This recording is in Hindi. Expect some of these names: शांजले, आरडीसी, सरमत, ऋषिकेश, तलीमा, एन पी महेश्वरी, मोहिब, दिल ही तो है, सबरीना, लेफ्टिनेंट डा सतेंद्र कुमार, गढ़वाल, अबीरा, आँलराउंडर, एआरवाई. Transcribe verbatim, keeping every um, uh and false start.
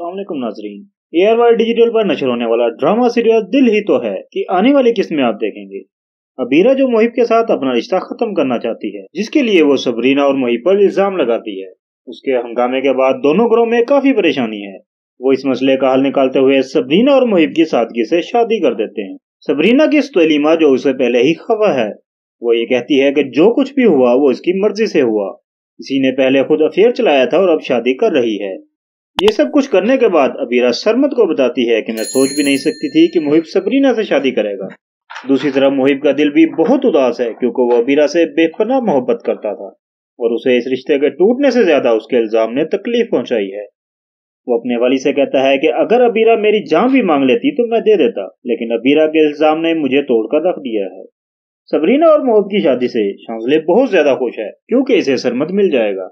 अस्सलाम वालेकुम नाजरीन, एआरवाई डिजिटल पर नशर होने वाला ड्रामा सीरियल दिल ही तो है की आने वाली किस्में आप देखेंगे। अबीरा जो मोहिब के साथ अपना रिश्ता खत्म करना चाहती है, जिसके लिए वो सबरीना और मोहिब पर इल्जाम लगाती है। उसके हंगामे के बाद दोनों घरों में काफी परेशानी है। वो इस मसले का हल निकालते हुए सबरीना और मोहिब की सादगी से शादी कर देते हैं। सबरीना की तलीमा जो उसे पहले ही खफा है, वो ये कहती है कि जो कुछ भी हुआ वो इसकी मर्जी से हुआ, इसी ने पहले खुद अफेयर चलाया था और अब शादी कर रही है। ये सब कुछ करने के बाद अबीरा सरमत को बताती है कि मैं सोच भी नहीं सकती थी कि मोहिब सबरीना से शादी करेगा। दूसरी तरफ मोहिब का दिल भी बहुत उदास है, क्योंकि वो अबीरा से बेपनाह मोहब्बत करता था और उसे इस रिश्ते के टूटने से ज्यादा उसके इल्जाम ने तकलीफ पहुंचाई है। वो अपने वाली से कहता है कि अगर अबीरा मेरी जान भी मांग लेती तो मैं दे देता, लेकिन अबीरा के इल्जाम ने मुझे तोड़कर रख दिया है। सबरीना और मोहिब की शादी से शांजले बहुत ज्यादा खुश है, क्योंकि इसे सरमत मिल जाएगा।